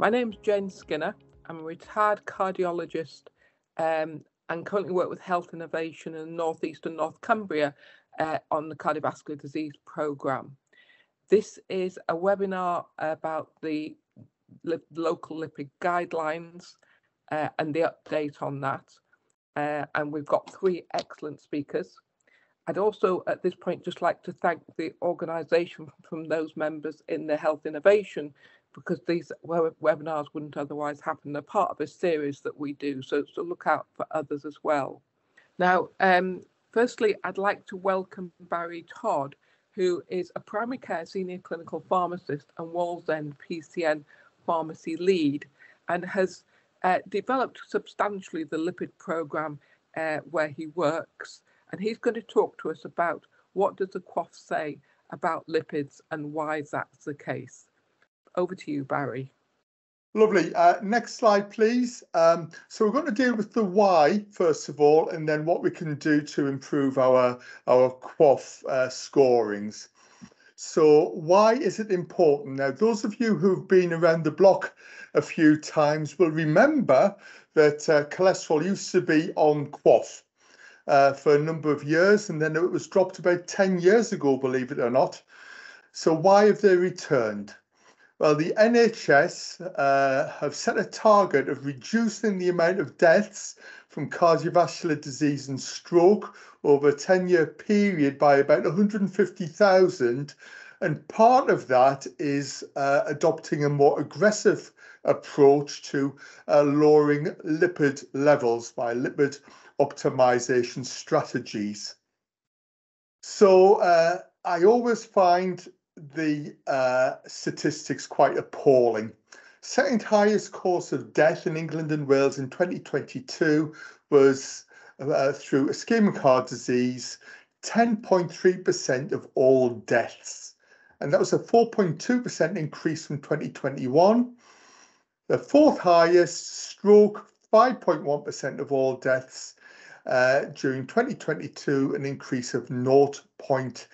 My name's Jane Skinner. I'm a retired cardiologist and currently work with Health Innovation in North East and North Cumbria on the cardiovascular disease programme. This is a webinar about the local lipid guidelines and the update on that. And we've got three excellent speakers. I'd also at this point just like to thank the organisation from those members in the Health Innovation, because these webinars wouldn't otherwise happen. They're part of a series that we do, so look out for others as well. Now, firstly, I'd like to welcome Barry Todd, who is a primary care senior clinical pharmacist and Wallsend PCN pharmacy lead, and has developed substantially the lipid program where he works. And he's going to talk to us about what does the QOF say about lipids and why that's the case. Over to you, Barry. Lovely. Next slide, please. So we're going to deal with the why, first of all, and then what we can do to improve our QOF scorings. So why is it important? Now, those of you who've been around the block a few times will remember that cholesterol used to be on QOF for a number of years, and then it was dropped about 10 years ago, believe it or not. So why have they returned? Well, the NHS have set a target of reducing the amount of deaths from cardiovascular disease and stroke over a 10-year period by about 150,000. And part of that is adopting a more aggressive approach to lowering lipid levels by lipid optimization strategies. So I always find the statistics quite appalling. Second highest cause of death in England and Wales in 2022 was through ischemic heart disease, 10.3% of all deaths. And that was a 4.2% increase from 2021. The fourth highest, stroke, 5.1% of all deaths during 2022, an increase of 0.8%.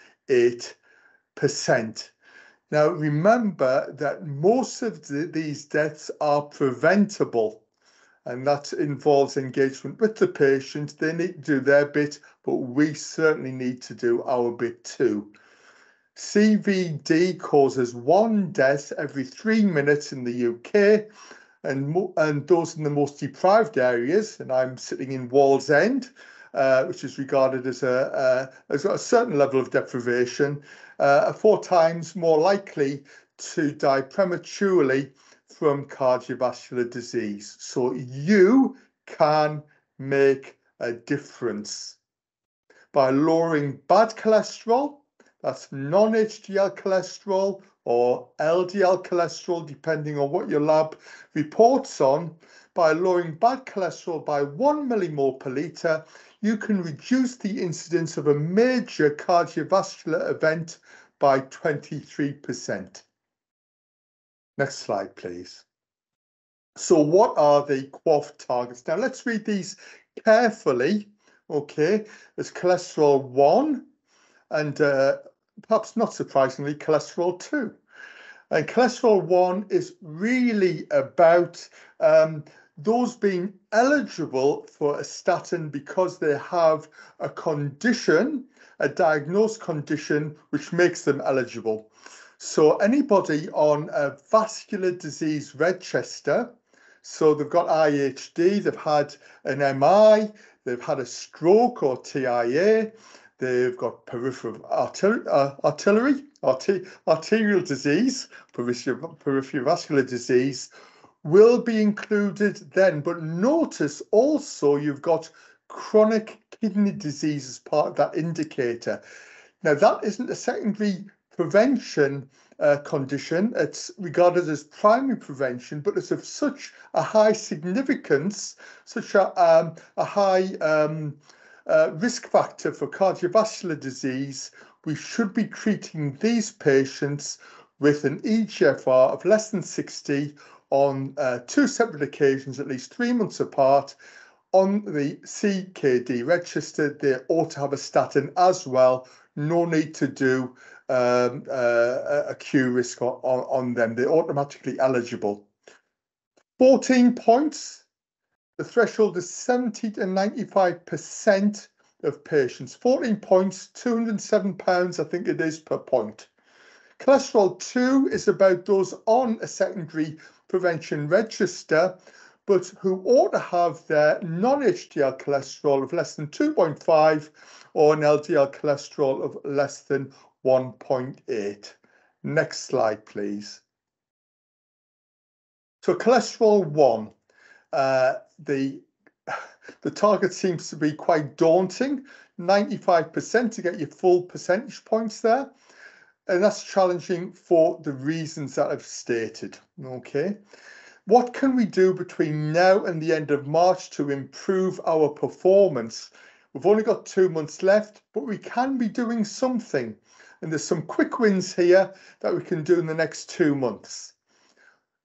Now, remember that most of these deaths are preventable, and that involves engagement with the patient. They need to do their bit, but we certainly need to do our bit too. CVD causes one death every 3 minutes in the UK, and those in the most deprived areas, and I'm sitting in Wallsend, which is regarded as a certain level of deprivation, are 4 times more likely to die prematurely from cardiovascular disease. So you can make a difference by lowering bad cholesterol, that's non-HDL cholesterol or LDL cholesterol, depending on what your lab reports on. By lowering bad cholesterol by 1 millimole per litre, you can reduce the incidence of a major cardiovascular event by 23%. Next slide, please. So what are the QOF targets? Now, let's read these carefully, okay? There's cholesterol 1 and perhaps not surprisingly, cholesterol 2. And cholesterol 1 is really about those being eligible for a statin because they have a condition, a diagnosed condition, which makes them eligible. So anybody on a vascular disease register, so they've got IHD, they've had an MI, they've had a stroke or TIA, they've got peripheral arterial disease, peripheral vascular disease, will be included then. But notice also you've got chronic kidney disease as part of that indicator. Now, that isn't a secondary prevention condition. It's regarded as primary prevention, but it's of such a high significance, such a high risk factor for cardiovascular disease. We should be treating these patients with an EGFR of less than 60 on 2 separate occasions, at least 3 months apart. On the CKD register, they ought to have a statin as well. No need to do a Q risk on them. They're automatically eligible. 14 points, the threshold is 70 to 95% of patients. 14 points, £207, I think it is, per point. Cholesterol 2 is about those on a secondary prevention register, but who ought to have their non-HDL cholesterol of less than 2.5 or an LDL cholesterol of less than 1.8. Next slide, please. So cholesterol 1, the target seems to be quite daunting, 95% to get your full percentage points there. And that's challenging for the reasons that I've stated, okay? What can we do between now and the end of March to improve our performance? We've only got 2 months left, but we can be doing something. And there's some quick wins here that we can do in the next 2 months.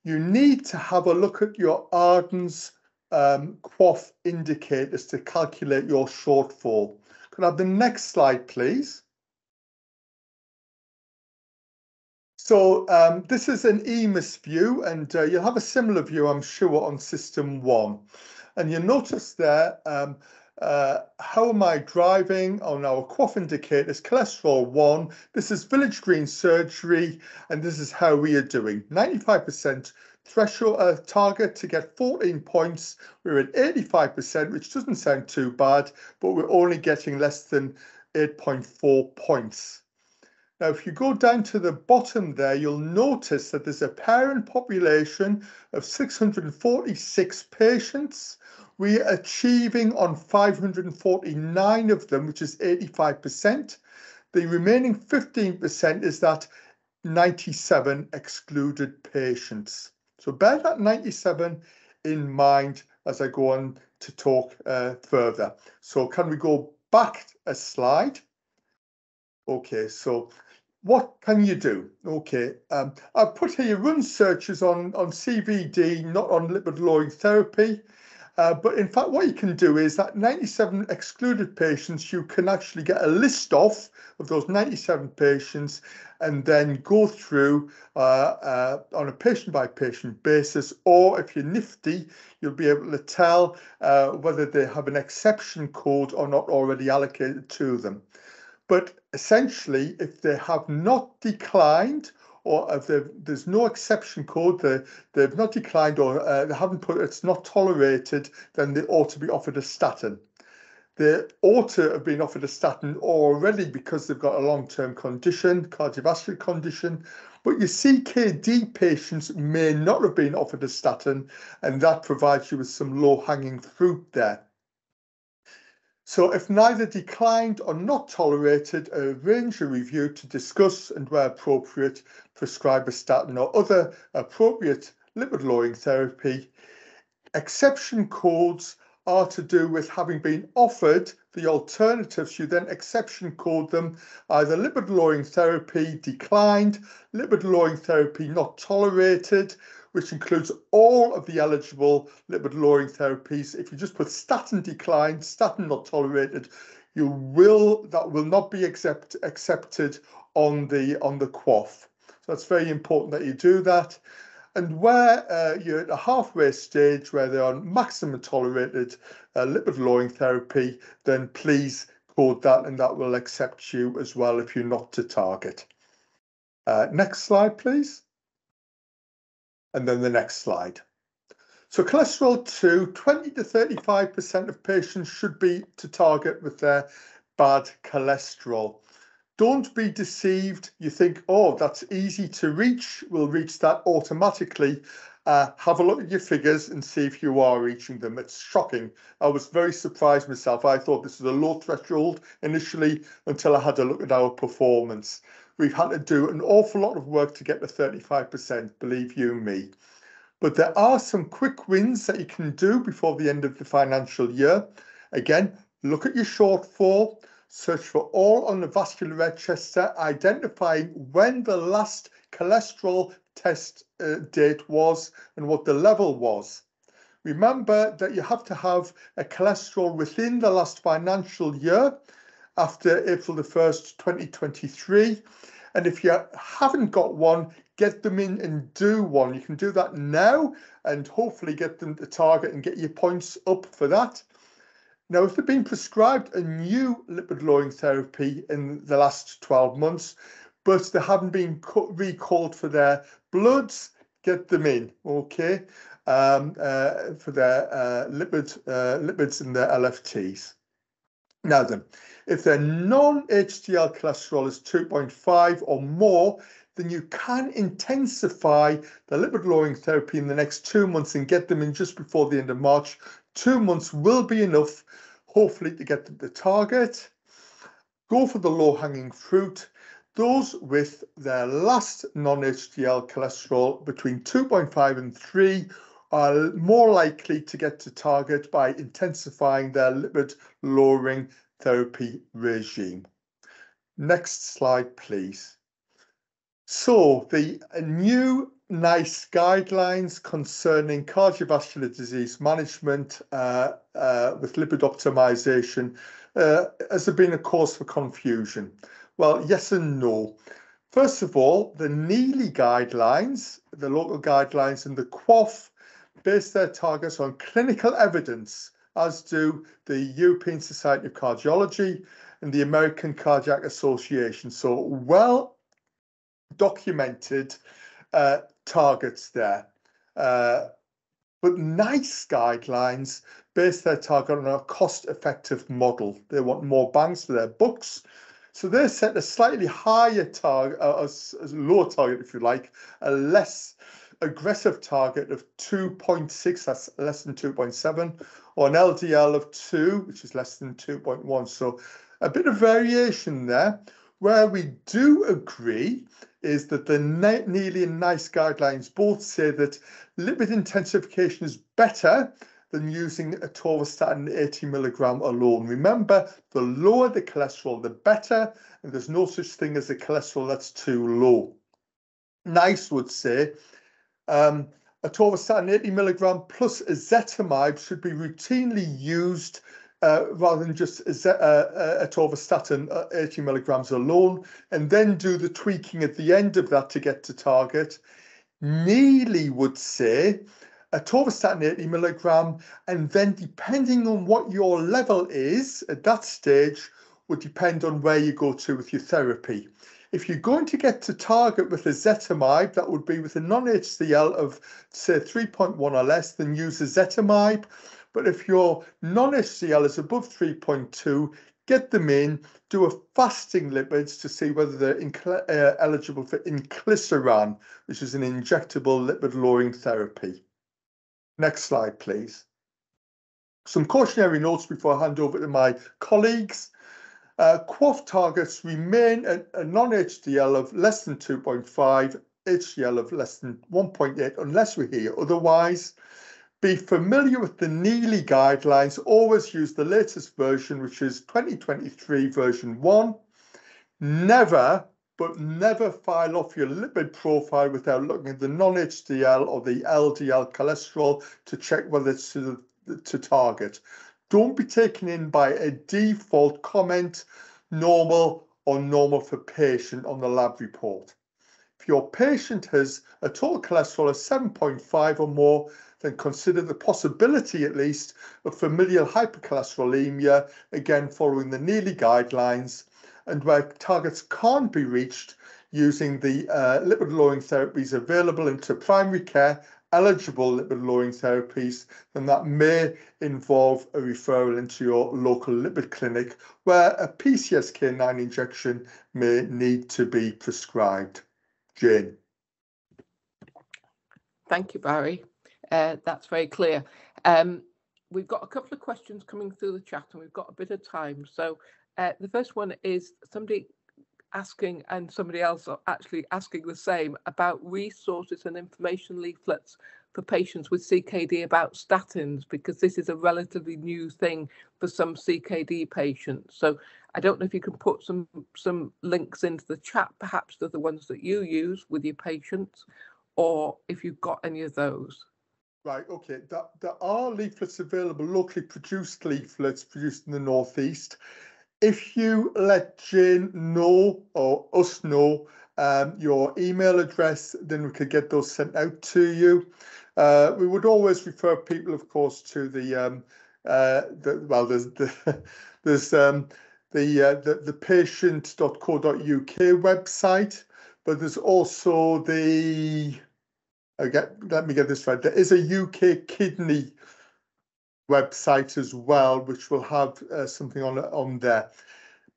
You need to have a look at your Arden's QOF indicators to calculate your shortfall. Could I have the next slide, please? So this is an EMIS view, and you'll have a similar view, I'm sure, on System 1. And you'll notice there, how am I driving on our QOF indicators, cholesterol 1. This is Village Green Surgery, and this is how we are doing. 95% threshold target to get 14 points. We're at 85%, which doesn't sound too bad, but we're only getting less than 8.4 points. Now, if you go down to the bottom there, you'll notice that there's a parent population of 646 patients. We are achieving on 549 of them, which is 85%. The remaining 15% is that 97 excluded patients. So bear that 97 in mind as I go on to talk further. So can we go back a slide? Okay, so what can you do? Okay, I've put here run searches on CVD, not on lipid-lowering therapy. But in fact, what you can do is that 97 excluded patients, you can actually get a list of those 97 patients and then go through on a patient-by-patient basis. Or if you're nifty, you'll be able to tell whether they have an exception code or not already allocated to them. But essentially, if they have not declined, or if there's no exception code, they've not declined, or they haven't put it's not tolerated, then they ought to be offered a statin. They ought to have been offered a statin already because they've got a long-term condition, cardiovascular condition. But your CKD patients may not have been offered a statin, and that provides you with some low-hanging fruit there. So if neither declined or not tolerated, arrange a review to discuss and, where appropriate, prescribe a statin or other appropriate lipid-lowering therapy. Exception codes are to do with having been offered the alternatives. You then exception code them either lipid-lowering therapy declined, lipid-lowering therapy not tolerated, which includes all of the eligible lipid-lowering therapies. If you just put statin declined, statin not tolerated, that will not be accepted on the QOF. So it's very important that you do that. And where you're at a halfway stage where they're on maximum tolerated lipid-lowering therapy, then please code that, and that will accept you as well if you're not to target. Next slide, please. And then the next slide. So cholesterol 2, 20 to 35% of patients should be to target with their bad cholesterol. Don't be deceived. You think, oh, that's easy to reach. We'll reach that automatically. Have a look at your figures and see if you are reaching them. It's shocking. I was very surprised myself. I thought this was a low threshold initially until I had a look at our performance. We've had to do an awful lot of work to get to 35%, believe you me. But there are some quick wins that you can do before the end of the financial year. Again, look at your shortfall, search for all on the vascular register, identifying when the last cholesterol test date was and what the level was. Remember that you have to have a cholesterol within the last financial year, after April the 1st, 2023. And if you haven't got one, get them in and do one. You can do that now and hopefully get them to target and get your points up for that. Now, if they've been prescribed a new lipid-lowering therapy in the last 12 months, but they haven't been recalled for their bloods, get them in, okay, for their lipids and their LFTs. Now then, if their non-HDL cholesterol is 2.5 or more, then you can intensify the lipid-lowering therapy in the next 2 months and get them in just before the end of March. 2 months will be enough, hopefully, to get them to target. Go for the low-hanging fruit. Those with their last non-HDL cholesterol between 2.5 and 3 are more likely to get to target by intensifying their lipid-lowering therapy regime. Next slide, please. So the new NICE guidelines concerning cardiovascular disease management with lipid optimization, has there been a cause for confusion? Well, yes and no. First of all, the NEILI guidelines, the local guidelines, and the QOF base their targets on clinical evidence, as do the European Society of Cardiology and the American Cardiac Association. So well-documented targets there. But NICE guidelines base their target on a cost-effective model. They want more bangs for their bucks. So they set a slightly higher target, a lower target, if you like, a less aggressive target of 2.6, that's less than 2.7, or an LDL of 2, which is less than 2.1. So a bit of variation there. Where we do agree is that the NEILI and NICE guidelines both say that lipid intensification is better than using atorvastatin 80 milligram alone. Remember, the lower the cholesterol, the better, and there's no such thing as a cholesterol that's too low. NICE would say atorvastatin 80 milligram plus ezetimibe should be routinely used rather than just atorvastatin 80 milligrams alone, and then do the tweaking at the end of that to get to target. NEILI would say atorvastatin 80 milligram, and then depending on what your level is at that stage would depend on where you go to with your therapy. If you're going to get to target with ezetimibe, that would be with a non-HDL of, say, 3.1 or less, then use ezetimibe. But if your non-HDL is above 3.2, get them in, do a fasting lipids to see whether they're eligible for Inclisiran, which is an injectable lipid-lowering therapy. Next slide, please. Some cautionary notes before I hand over to my colleagues. QOF targets remain a non-HDL of less than 2.5, HDL of less than 1.8, unless we hear otherwise. Be familiar with the NEILI guidelines. Always use the latest version, which is 2023 version 1. Never, but never file off your lipid profile without looking at the non-HDL or the LDL cholesterol to check whether it's to target. Don't be taken in by a default comment, normal or normal for patient on the lab report. If your patient has a total cholesterol of 7.5 or more, then consider the possibility, at least, of familial hypercholesterolemia, again following the NEILI guidelines, and where targets can't be reached using the lipid-lowering therapies available into primary care, eligible lipid-lowering therapies, then that may involve a referral into your local lipid clinic where a PCSK9 injection may need to be prescribed. Jane. Thank you, Barry. That's very clear. We've got a couple of questions coming through the chat and we've got a bit of time. So the first one is somebody asking, and somebody else are actually asking the same, about resources and information leaflets for patients with CKD about statins, because this is a relatively new thing for some CKD patients. So I don't know if you can put some links into the chat, perhaps to the ones that you use with your patients, or if you've got any of those. Right, okay, there are leaflets available, locally produced leaflets produced in the Northeast. If you let Jane know, or us know, your email address, then we could get those sent out to you. We would always refer people, of course, to the patient.co.uk website, but there's also the, let me get this right, there is a UK kidney website as well, which will have something on there.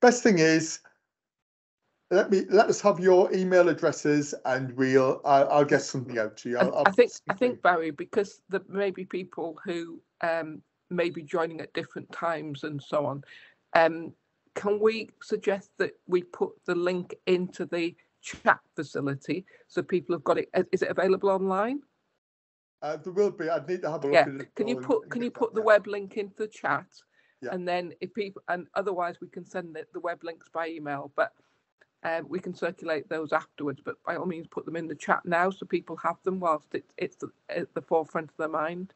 Best thing is, let us have your email addresses, and I'll get something out to you. I think Barry, because there may be people who may be joining at different times and so on. Can we suggest that we put the link into the chat facility so people have got it? Is it available online? There will be. I'd need to have a look at it. Can you put the web link into the chat? Yeah. And then if people, and otherwise we can send the web links by email, but we can circulate those afterwards. But by all means, put them in the chat now so people have them whilst it's at the forefront of their mind.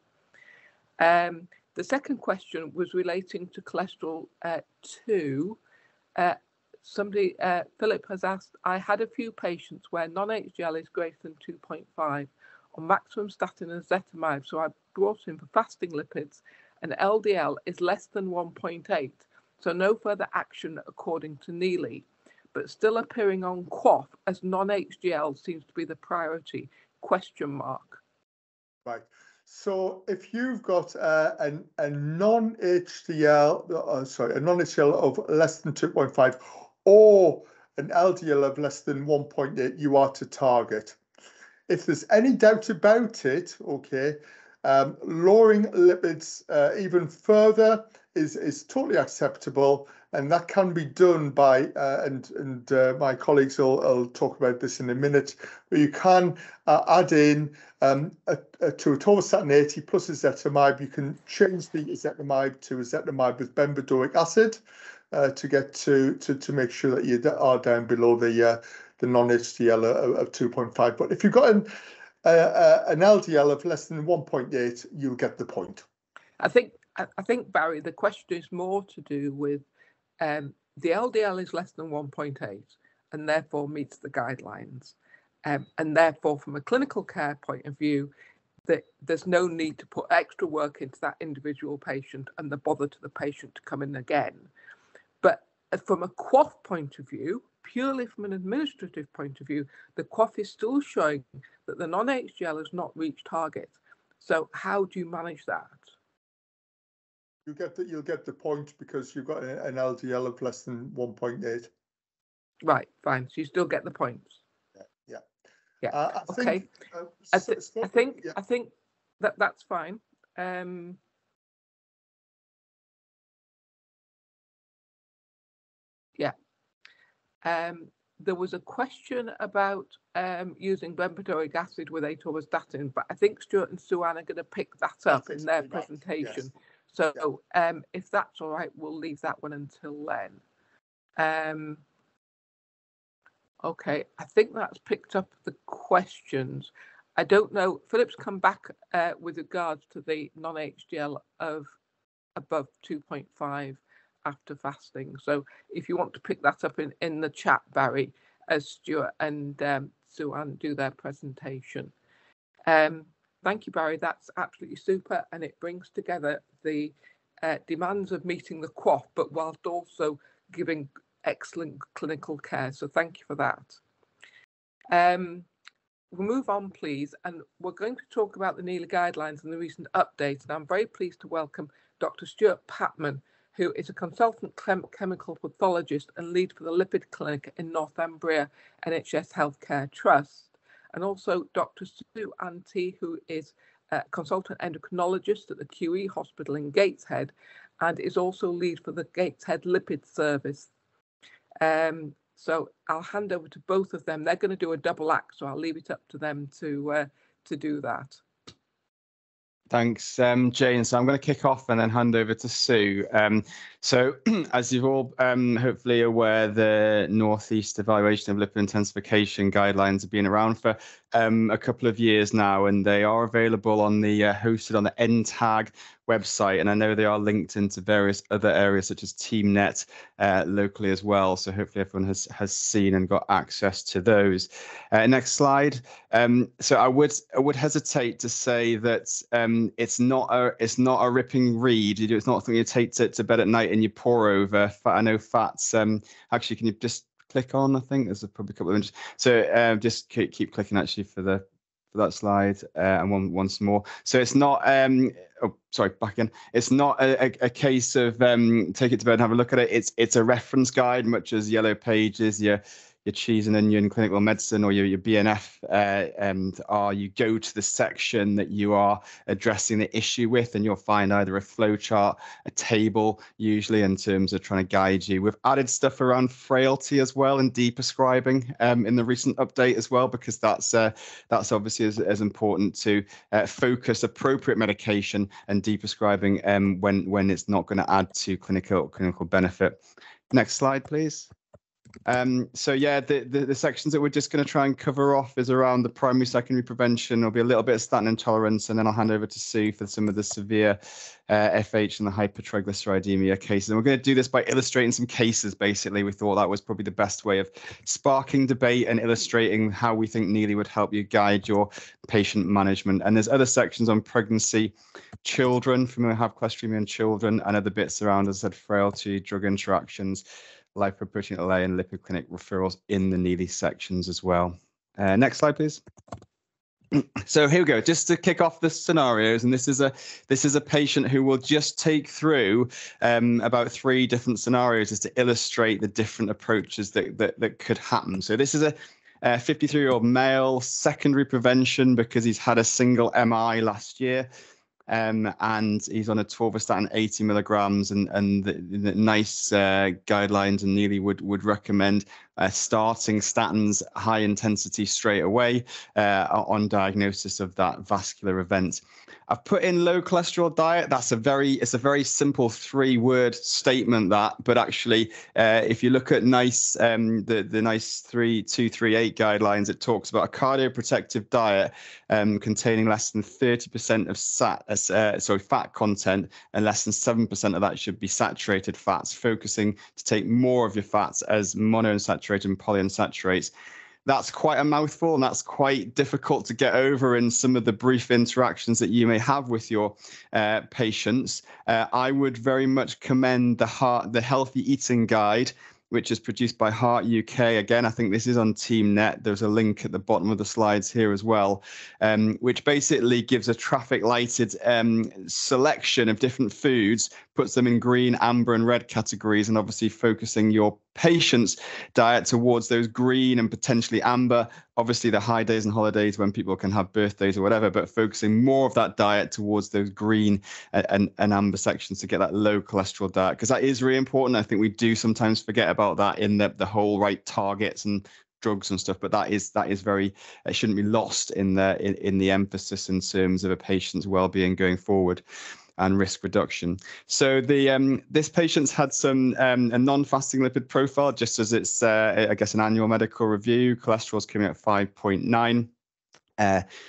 The second question was relating to cholesterol 2. Somebody, Philip has asked, I had a few patients where non-HDL is greater than 2.5 on maximum statin and ezetimibe, so I brought in for fasting lipids, and LDL is less than 1.8, so no further action according to NEILI, but still appearing on QOF as non-HDL seems to be the priority, ? Right. So if you've got a non-HDL, a non-HDL of less than 2.5 or an LDL of less than 1.8, you are to target. If there's any doubt about it, lowering lipids even further is totally acceptable, and that can be done by, and my colleagues will talk about this in a minute, but you can add in to atorvastatin 80 plus ezetimibe. You can change the ezetimibe to ezetimibe with bempedoic acid to get to make sure that you are down below the non-HDL of 2.5. But if you've got an LDL of less than 1.8, you'll get the point. I think, Barry, the question is more to do with the LDL is less than 1.8 and therefore meets the guidelines. And therefore, from a clinical care point of view, there's no need to put extra work into that individual patient and the bother to the patient to come in again. But from a QOF point of view, purely from an administrative point of view, the QOF is still showing that the non-HDL has not reached target. So how do you manage that? You'll get the point because you've got an LDL of less than 1.8. Right, fine. So you still get the points. Yeah. I think that's fine. There was a question about using bempedoic acid with atorvastatin, but I think Stuart and Sue Ann are going to pick that up in their presentation. Yes. So if that's all right, we'll leave that one until then. OK, I think that's picked up the questions. I don't know. Philip's come back with regards to the non-HDL of above 2.5 after fasting. So if you want to pick that up in the chat, Barry, as Stuart and Sue Ann do their presentation. Thank you, Barry. That's absolutely super, and it brings together the demands of meeting the QOF, but whilst also giving excellent clinical care. So thank you for that. We'll move on, please, and we're going to talk about the NEILI guidelines and the recent update. And I'm very pleased to welcome Dr. Stuart Patman, who is a consultant chemical pathologist and lead for the lipid clinic in Northumbria NHS Healthcare Trust. And also Dr. Sue Antti, who is a consultant endocrinologist at the QE Hospital in Gateshead and is also lead for the Gateshead Lipid Service. So I'll hand over to both of them. They're going to do a double act, so I'll leave it up to them to do that. Thanks, Jane. So I'm going to kick off and then hand over to Sue. So as you're all hopefully aware, the North East Evaluation of Lipid Intensification guidelines have been around for a couple of years now, and they are available on the hosted on the NTAG website. And I know they are linked into various other areas such as TeamNet locally as well. So hopefully everyone has seen and got access to those. Next slide. So I would hesitate to say that it's not a ripping read. It's not something you take to bed at night and you pour over. I know fats. Actually, can you just click on? I think there's probably a couple of images. So just keep clicking actually for that slide and once more. So it's not. Oh, sorry, back in. It's not a case of take it to bed and have a look at it. It's a reference guide, much as Yellow Pages, your cheese and onion clinical medicine, or your BNF, and you go to the section that you are addressing the issue with, and you'll find either a flowchart, a table, usually in terms of trying to guide you. We've added stuff around frailty as well and deprescribing in the recent update as well, because that's obviously as important to focus appropriate medication and deprescribing when it's not going to add to clinical benefit. Next slide, please. So yeah, the sections that we're just going to try and cover off is around the primary, secondary prevention. There'll be a little bit of statin intolerance, and then I'll hand over to Sue for some of the severe FH and the hypertriglyceridemia cases. And we're going to do this by illustrating some cases. Basically, we thought that was probably the best way of sparking debate and illustrating how we think NEILI would help you guide your patient management. And there's other sections on pregnancy, children, familial hypercholesterolemia in children, and other bits around, as I said, frailty, drug interactions, lipoprotein LA, and lipid clinic referrals in the NEILI sections as well. Next slide, please. So here we go. Just to kick off the scenarios, and this is a patient who will just take through about 3 different scenarios, just to illustrate the different approaches that could happen. So this is a 53-year-old male, secondary prevention because he's had a single MI last year. And he's on atorvastatin 80 milligrams, and the NICE guidelines and NEILI would recommend starting statins high intensity straight away on diagnosis of that vascular event. I've put in low cholesterol diet. It's a very simple 3-word statement that, but actually if you look at NICE, the NICE 3238 guidelines, it talks about a cardioprotective diet containing less than 30% of fat content, and less than 7% of that should be saturated fats, focusing to take more of your fats as monounsaturated and polyunsaturates. That's quite a mouthful, and that's quite difficult to get over in some of the brief interactions that you may have with your patients. I would very much commend the Healthy Eating Guide, which is produced by Heart UK. Again, I think this is on TeamNet. There's a link at the bottom of the slides here as well, which basically gives a traffic lighted selection of different foods, puts them in green, amber, and red categories, and obviously focusing your patient's diet towards those green and potentially amber, obviously the high days and holidays when people can have birthdays or whatever, but focusing more of that diet towards those green and amber sections to get that low cholesterol diet, because that is really important. I think we do sometimes forget about that in the whole right targets and drugs and stuff, but it shouldn't be lost in the emphasis in terms of a patient's well-being going forward and risk reduction. So this patient's had some a non-fasting lipid profile, just as it's I guess an annual medical review. Cholesterol's coming at 5.9, triglyceride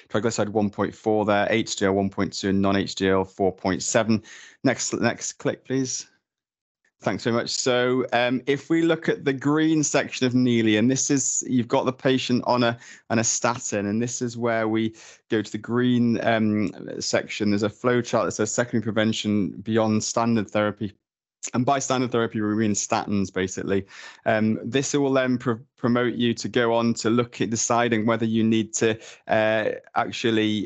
1.4 there, HDL 1.2, and non-HDL 4.7. Next click, please. Thanks very much. So if we look at the green section of NEILI, and this is, you've got the patient on a statin, and this is where we go to the green section. There's a flow chart that says secondary prevention beyond standard therapy. And by standard therapy, we mean statins, basically. This will then promote you to go on to look at deciding whether you need to actually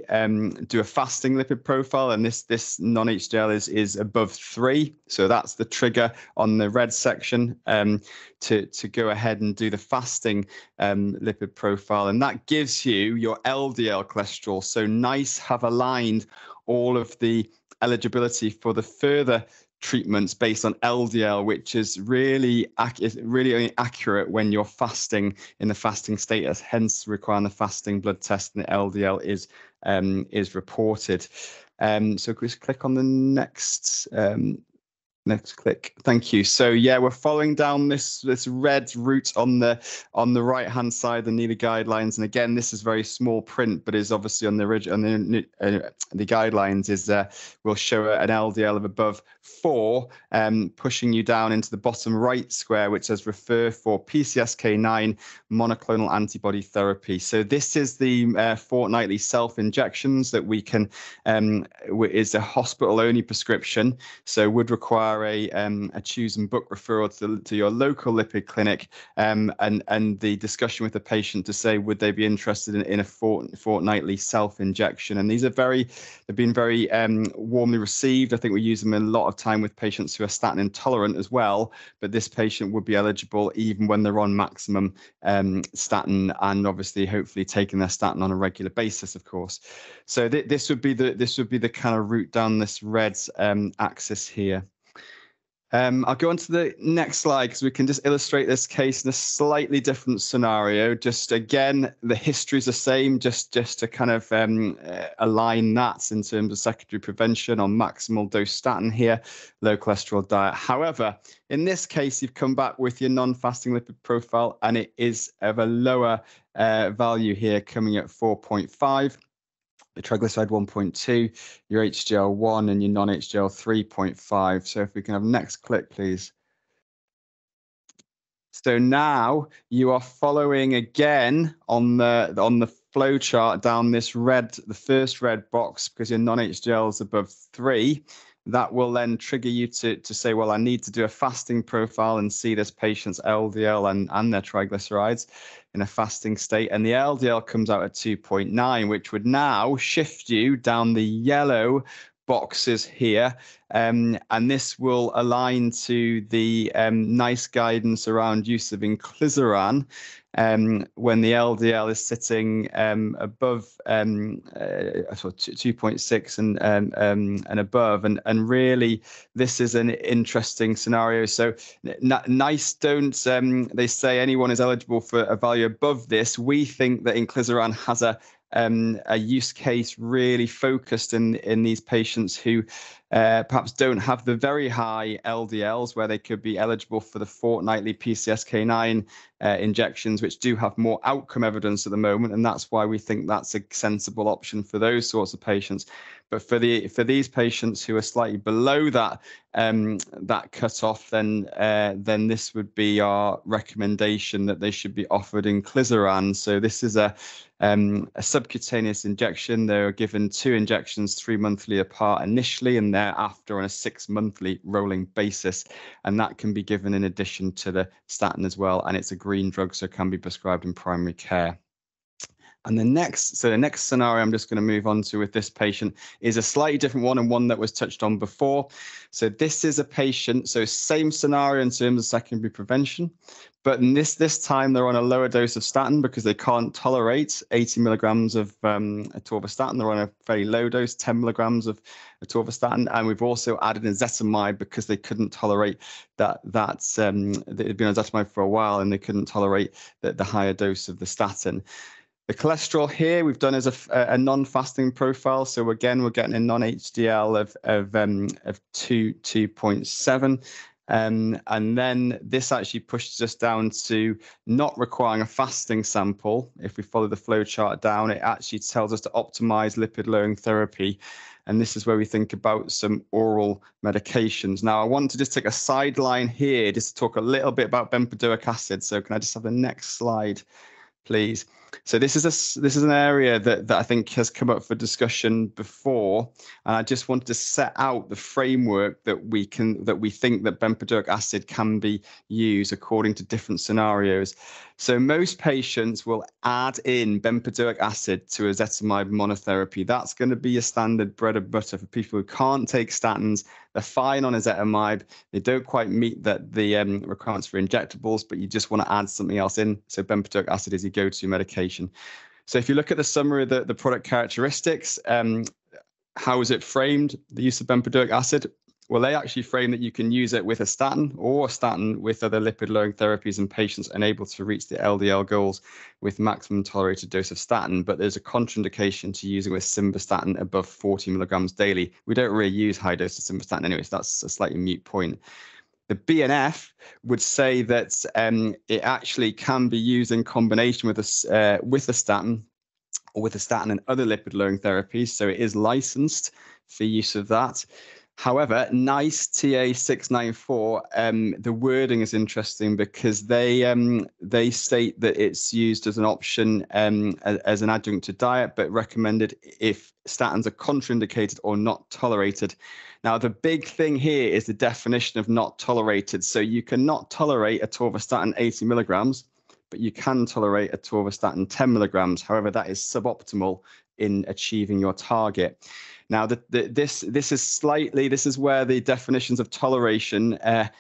do a fasting lipid profile. And this non-HDL is above 3. So that's the trigger on the red section to go ahead and do the fasting lipid profile. And that gives you your LDL cholesterol. So NICE have aligned all of the eligibility for the further treatments based on LDL, which is really only accurate when you're fasting in the fasting status, hence requiring the fasting blood test, and the LDL is reported. So just click on the next Next click. Thank you. So yeah, we're following down this red route on the right hand side, the NEILI guidelines. And again, this is very small print, but is obviously on the guidelines is we'll show an LDL of above 4, pushing you down into the bottom right square, which says refer for PCSK9 monoclonal antibody therapy. So this is the fortnightly self-injections that we can is a hospital only prescription. So would require a choose and book referral to your local lipid clinic, and the discussion with the patient to say would they be interested in a fortnightly self-injection. And these are they've been very warmly received. I think we use them a lot of time with patients who are statin intolerant as well, but this patient would be eligible even when they're on maximum statin, and obviously hopefully taking their statin on a regular basis, of course. So this would be the kind of route down this red axis here. I'll go on to the next slide because we can just illustrate this case in a slightly different scenario. Just again, the history is the same, just to kind of align that in terms of secondary prevention on maximal dose statin here, low cholesterol diet. However, in this case, you've come back with your non-fasting lipid profile, and it is of a lower value here, coming at 4.5. the triglyceride 1.2, your HDL 1, and your non-HDL 3.5. So if we can have next click, please. So now you are following again on the flow chart down this red, the first red box, because your non-HDL is above 3. That will then trigger you to say, well, I need to do a fasting profile and see this patient's LDL and their triglycerides in a fasting state. And the LDL comes out at 2.9, which would now shift you down the yellow boxes here. And this will align to the NICE guidance around use of Inclisiran when the LDL is sitting above sort of 2.6 and above, and really this is an interesting scenario. So NICE don't they say anyone is eligible for a value above this. We think that Inclisiran has a use case really focused in these patients who perhaps don't have the very high LDLs, where they could be eligible for the fortnightly PCSK9 injections, which do have more outcome evidence at the moment, and that's why we think that's a sensible option for those sorts of patients. But for these patients who are slightly below that that cutoff, then this would be our recommendation that they should be offered Inclisiran. So this is a subcutaneous injection. They are given 2 injections 3 monthly apart initially, and thereafter on a 6 monthly rolling basis, and that can be given in addition to the statin as well, and it's a green drug, so it can be prescribed in primary care. And the next scenario I'm just going to move on to with this patient is a slightly different one, and one that was touched on before. So this is a patient, so same scenario in terms of secondary prevention, but in this time they're on a lower dose of statin because they can't tolerate 80 milligrams of atorvastatin. They're on a very low dose, 10 milligrams of atorvastatin, and we've also added ezetimibe because they couldn't tolerate that they'd been on ezetimibe for a while and they couldn't tolerate the higher dose of the statin. The cholesterol here we've done as a non-fasting profile, so again we're getting a non-HDL of 2.7. And then this actually pushes us down to not requiring a fasting sample. If we follow the flow chart down, it actually tells us to optimize lipid lowering therapy. And this is where we think about some oral medications. Now, I want to just take a sideline here just to talk a little bit about bempedoic acid. So can I just have the next slide, please? So this is an area that I think has come up for discussion before, and I just wanted to set out the framework that we think that bempedoic acid can be used according to different scenarios. So most patients will add in bempedoic acid to ezetimibe monotherapy. That's going to be a standard bread and butter for people who can't take statins. They're fine on ezetimibe. They don't quite meet the requirements for injectables, but you just want to add something else in. So bempedoic acid is your go-to medication. So if you look at the summary of the product characteristics, how is it framed? The use of bempedoic acid Well, they actually frame that you can use it with a statin or with other lipid-lowering therapies in patients unable to reach the LDL goals with maximum tolerated dose of statin. But there's a contraindication to using with simvastatin above 40 milligrams daily. We don't really use high dose of simvastatin anyway, so that's a slightly moot point. The BNF would say that it actually can be used in combination with a statin, or with a statin and other lipid-lowering therapies. So it is licensed for use of that. However, NICE TA694, the wording is interesting because they state that it's used as an option as an adjunct to diet, but recommended if statins are contraindicated or not tolerated. Now, the big thing here is the definition of not tolerated. So you cannot tolerate atorvastatin 80 milligrams, but you can tolerate atorvastatin 10 milligrams. However, that is suboptimal in achieving your target. Now, this is where the definitions of toleration kind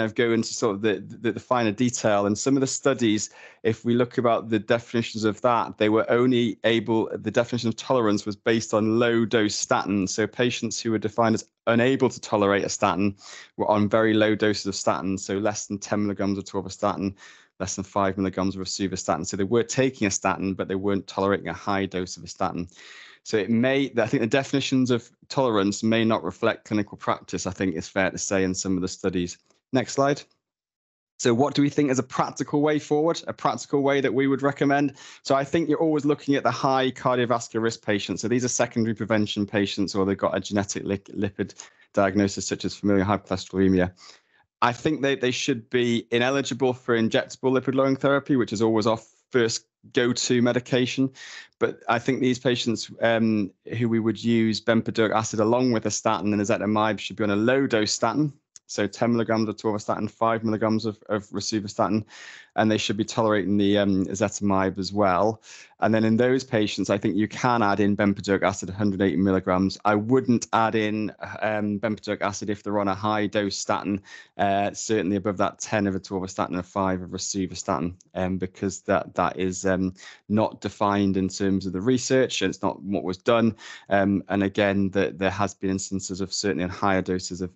of go into sort of the finer detail. And some of the studies, if we look about the definitions of that, they were only able, the definition of tolerance was based on low dose statin. So patients who were defined as unable to tolerate a statin were on very low doses of statin, so less than 10 milligrams of atorvastatin, less than 5 milligrams of rosuvastatin. So they were taking a statin, but they weren't tolerating a high dose of a statin. So it may, I think the definitions of tolerance may not reflect clinical practice, I think it's fair to say in some of the studies. Next slide. So what do we think is a practical way forward, a practical way that we would recommend? So I think you're always looking at the high cardiovascular risk patients. So these are secondary prevention patients, or they've got a genetic lipid diagnosis such as familial hypercholesterolemia. I think they should be ineligible for injectable lipid-lowering therapy, which is always our first go-to medication. But I think these patients who we would use bempedoic acid along with a statin and ezetimibe should be on a low-dose statin, so 10 milligrams of atorvastatin, 5 milligrams of rosuvastatin, and they should be tolerating the ezetimibe as well. And then in those patients, I think you can add in bempedoic acid, 180 milligrams. I wouldn't add in bempedoic acid if they're on a high-dose statin, certainly above that 10 of atorvastatin and 5 of rosuvastatin, because that is not defined in terms of the research, and it's not what was done. And again, there has been instances of certainly in higher doses of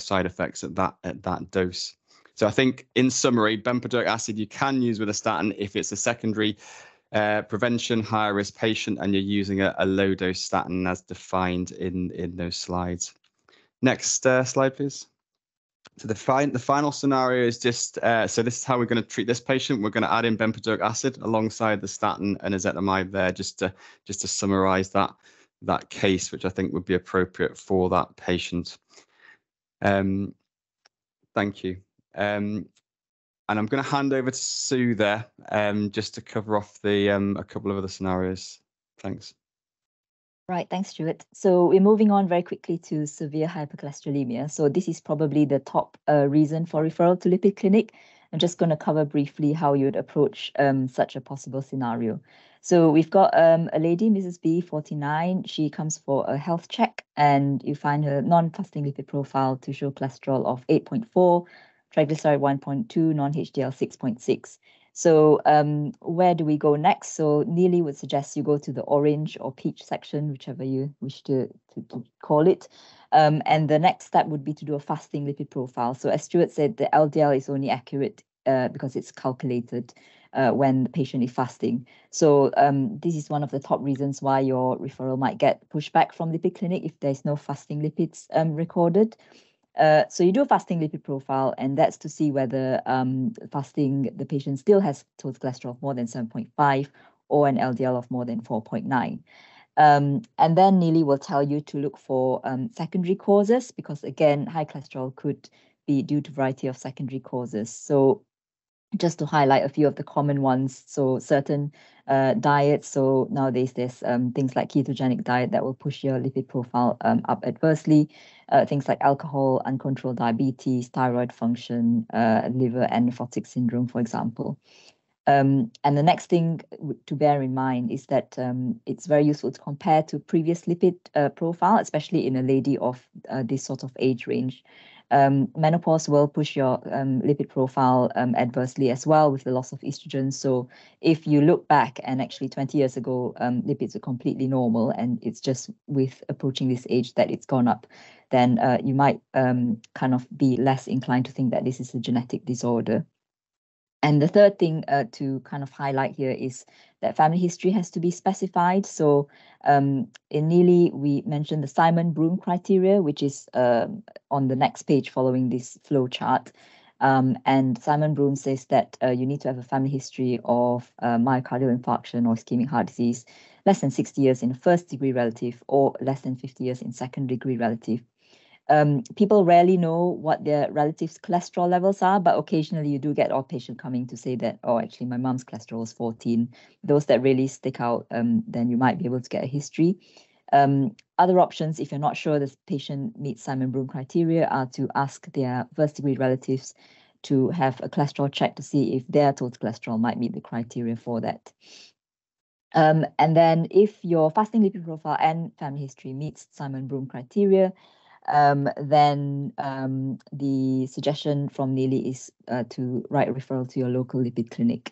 side effects at that dose. So I think in summary, bempedoic acid you can use with a statin if it's a secondary prevention higher risk patient and you're using a low dose statin as defined in those slides. Next slide, please. So the final scenario is just, so this is how we're going to treat this patient. We're going to add in bempedoic acid alongside the statin and ezetimibe there, just to summarize that case, which I think would be appropriate for that patient. Thank you. And I'm going to hand over to Sue there, just to cover off the a couple of other scenarios. Thanks. Right, thanks, Stuart. So we're moving on very quickly to severe hypercholesterolemia. So this is probably the top reason for referral to lipid clinic. I'm just going to cover briefly how you'd approach such a possible scenario. So we've got a lady, Mrs. B, 49. She comes for a health check, and you find her non-fasting lipid profile to show cholesterol of 8.4, triglyceride 1.2, non-HDL 6.6. So where do we go next? So NEILI would suggest you go to the orange or peach section, whichever you wish to call it. And the next step would be to do a fasting lipid profile. So as Stuart said, the LDL is only accurate because it's calculated when the patient is fasting. So this is one of the top reasons why your referral might get pushback from lipid clinic if there's no fasting lipids recorded. So you do a fasting lipid profile, and that's to see whether fasting, the patient still has total cholesterol of more than 7.5 or an LDL of more than 4.9. And then NEILI will tell you to look for secondary causes, because again, high cholesterol could be due to a variety of secondary causes. So just to highlight a few of the common ones, so certain diets. So nowadays there's things like ketogenic diet that will push your lipid profile up adversely. Things like alcohol, uncontrolled diabetes, thyroid function, liver and nephrotic syndrome, for example. And the next thing to bear in mind is that it's very useful to compare to previous lipid profile, especially in a lady of this sort of age range. Menopause will push your lipid profile adversely as well with the loss of estrogen. So if you look back and actually 20 years ago, lipids were completely normal, and it's just with approaching this age that it's gone up. then you might kind of be less inclined to think that this is a genetic disorder. And the third thing to kind of highlight here is that family history has to be specified. So in NEILI, we mentioned the Simon Broome criteria, which is on the next page following this flow chart. And Simon Broome says that you need to have a family history of myocardial infarction or ischemic heart disease, less than 60 years in a first degree relative or less than 50 years in second degree relative. People rarely know what their relatives' cholesterol levels are, but occasionally you do get odd patient coming to say that, oh, actually my mom's cholesterol is 14. Those that really stick out, then you might be able to get a history. Other options, if you're not sure this patient meets Simon Broome criteria, are to ask their first degree relatives to have a cholesterol check to see if their total cholesterol might meet the criteria for that. And then if your fasting lipid profile and family history meets Simon Broome criteria, then the suggestion from NEILI is to write a referral to your local lipid clinic.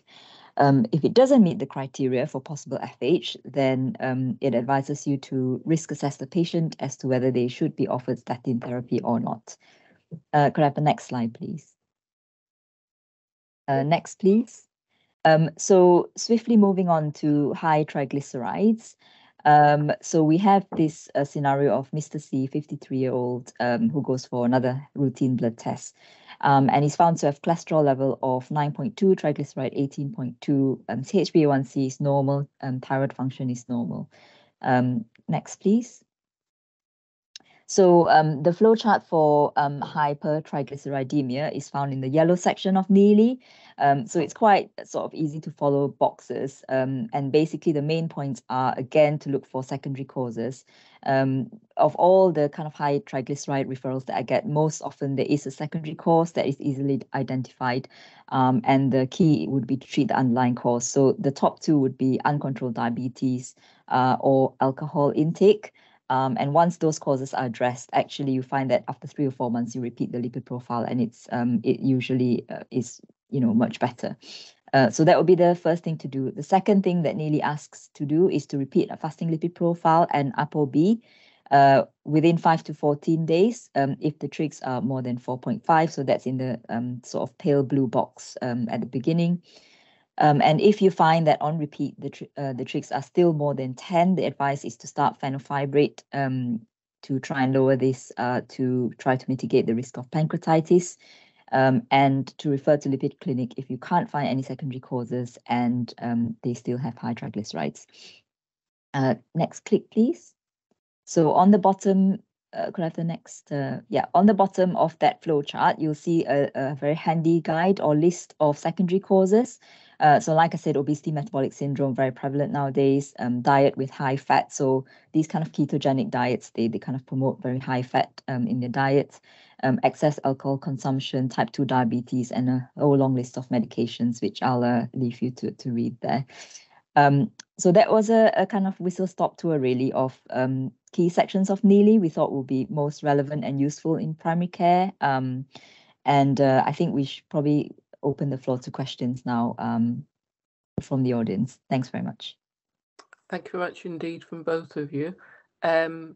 If it doesn't meet the criteria for possible FH, then it advises you to risk assess the patient as to whether they should be offered statin therapy or not. Could I have the next slide, please? Next, please. So swiftly moving on to high triglycerides. So we have this scenario of Mr. C, 53-year-old, who goes for another routine blood test, and is found to have cholesterol level of 9.2, triglyceride 18.2, HbA1c is normal, thyroid function is normal. Next, please. So the flowchart for hypertriglyceridemia is found in the yellow section of NEILI. So it's quite sort of easy to follow boxes. And basically the main points are, again, to look for secondary causes. Of all the kind of high triglyceride referrals that I get, most often there is a secondary cause that is easily identified. And the key would be to treat the underlying cause. So the top two would be uncontrolled diabetes or alcohol intake. And once those causes are addressed, actually, you find that after 3 or 4 months, you repeat the lipid profile and it's it usually is, you know, much better. So that would be the first thing to do. The second thing that NEILI asks to do is to repeat a fasting lipid profile and ApoB within 5 to 14 days if the trigs are more than 4.5. So that's in the sort of pale blue box at the beginning. And if you find that on repeat, the trigs are still more than 10, the advice is to start fenofibrate to try and lower this, to try to mitigate the risk of pancreatitis, and to refer to lipid clinic if you can't find any secondary causes and they still have high triglycerides. Next click, please. So on the bottom, could I have the next? Yeah, on the bottom of that flow chart, you'll see a very handy guide or list of secondary causes. So like I said, obesity, metabolic syndrome, very prevalent nowadays, diet with high fat. So these kind of ketogenic diets, they kind of promote very high fat in their diets, excess alcohol consumption, type 2 diabetes, and a whole long list of medications, which I'll leave you to read there. So that was a kind of whistle-stop tour, really, of key sections of NEILI we thought would be most relevant and useful in primary care. And I think we should probably open the floor to questions now from the audience. Thanks very much. Thank you very much indeed from both of you. There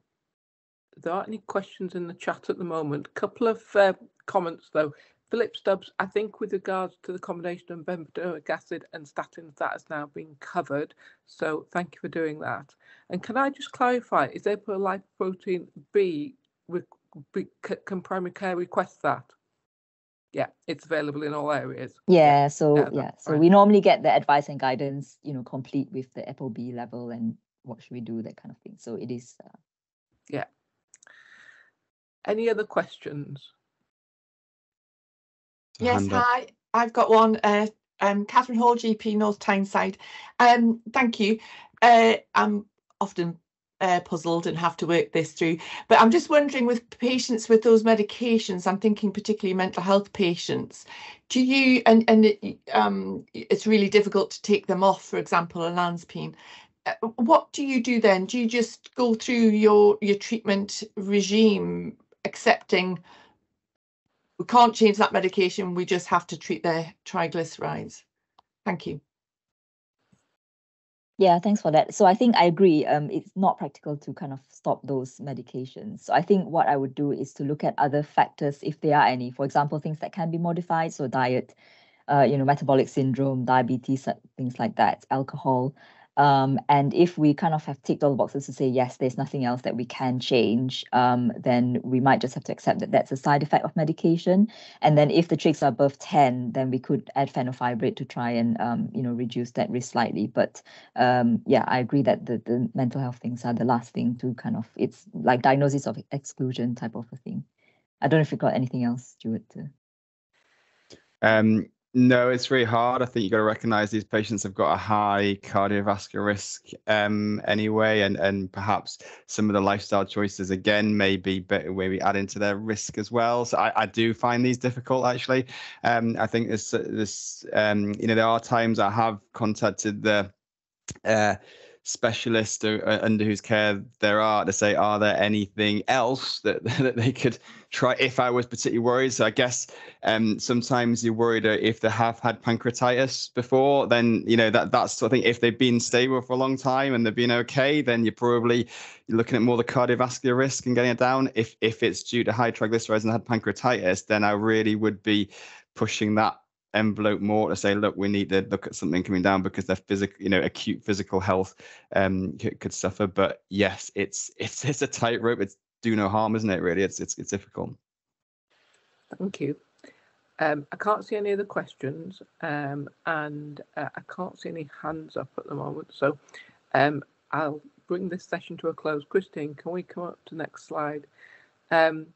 aren't any questions in the chat at the moment. A couple of comments though. Philip Stubbs, I think with regards to the combination of bempedoic acid and statins, that has now been covered. So thank you for doing that. And can I just clarify, is there a lipoprotein B, can primary care request that? Yeah, it's available in all areas. Yeah, so yeah, so right. We normally get the advice and guidance, you know, complete with the ApoB level and what should we do, that kind of thing. So it is. Yeah. Any other questions? Yes, hi. I've got one. Catherine Hall, GP, North Tyneside. Thank you. I'm often puzzled and have to work this through, but I'm just wondering, with patients with those medications, I'm thinking particularly mental health patients, do you it's really difficult to take them off, for example olanzapine, what do you do then? Do you just go through your treatment regime, accepting we can't change that medication, we just have to treat their triglycerides? Thank you. Yeah, thanks for that. So I think I agree. It's not practical to kind of stop those medications. So I think what I would do is to look at other factors, if there are any. For example, things that can be modified, so diet, metabolic syndrome, diabetes, things like that, alcohol. And if we kind of have ticked all the boxes to say, yes, there's nothing else that we can change, then we might just have to accept that that's a side effect of medication. And then if the trigs are above 10, then we could add fenofibrate to try and, reduce that risk slightly. But yeah, I agree that the mental health things are the last thing to kind of, it's like diagnosis of exclusion type of a thing. I don't know if you've got anything else, Stuart. No, it's really hard. I think you've got to recognize these patients have got a high cardiovascular risk anyway, and perhaps some of the lifestyle choices, again, maybe where we add into their risk as well. So I do find these difficult, actually. I think there are times I have contacted the specialist under whose care there are to say, are there anything else that they could try if I was particularly worried? So I guess sometimes you're worried if they have had pancreatitis before, then that's I think if they've been stable for a long time and they've been okay, then you're probably looking at more the cardiovascular risk and getting it down. If it's due to high triglycerides and had pancreatitis, then I really would be pushing that envelope more to say, look, we need to look at something coming down because their physical, acute physical health could suffer. But yes, it's a tightrope. It's do no harm, isn't it? Really, it's difficult. Thank you. I can't see any other questions, and I can't see any hands up at the moment. So I'll bring this session to a close. Christine, can we come up to the next slide? And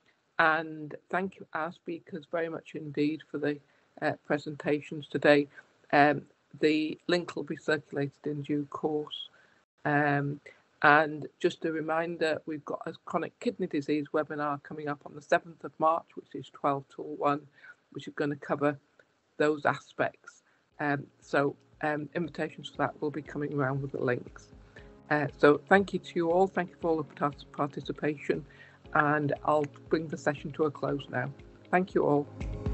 thank you, our speakers, very much indeed for the presentations today. The link will be circulated in due course. And just a reminder, we've got a chronic kidney disease webinar coming up on the 7th of March, which is 12 to 1, which is going to cover those aspects. So invitations for that will be coming around with the links. So thank you to you all. Thank you for all the participation. And I'll bring the session to a close now. Thank you all.